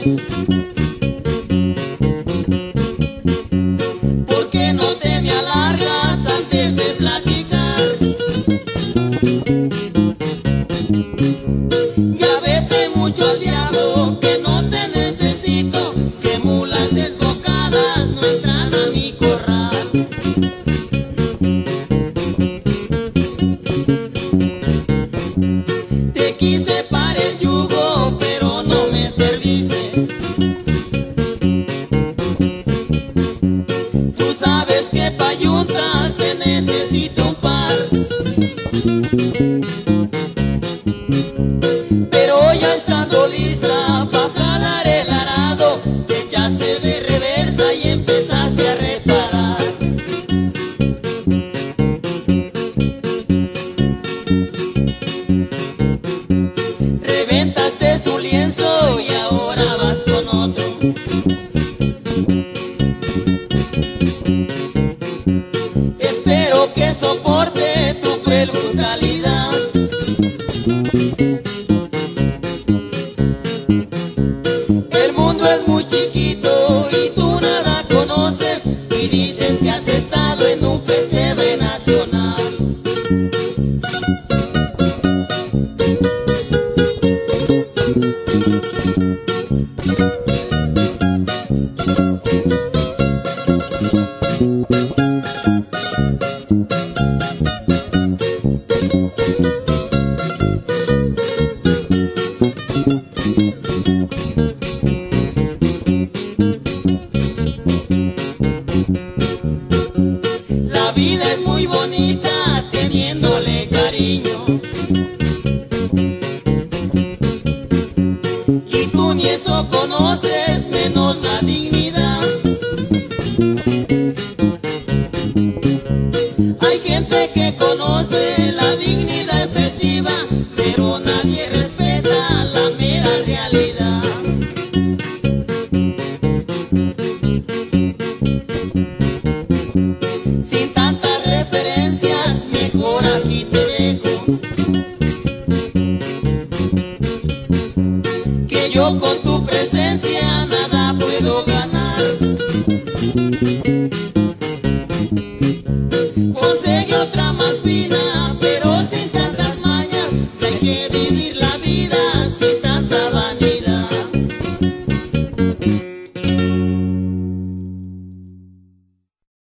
¿Por qué no te me alargas antes de platicar? Ya vete mucho al diablo, que no te necesito, que mulas desbocadas no entran a mi corral. Espero que soporte tu cruel brutalidad. El mundo es muy chiquito y tú nada conoces, y dices que has estado en un pesebre nacional. La vida es muy bonita teniéndole cariño, y tú ni eso conoces, menos la dignidad. Hay gente que conoce la dignidad efectiva, pero nadie respeta la mera realidad. Sin tantas referencias, mejor aquí te dejo, que yo con tu presencia nada puedo ganar.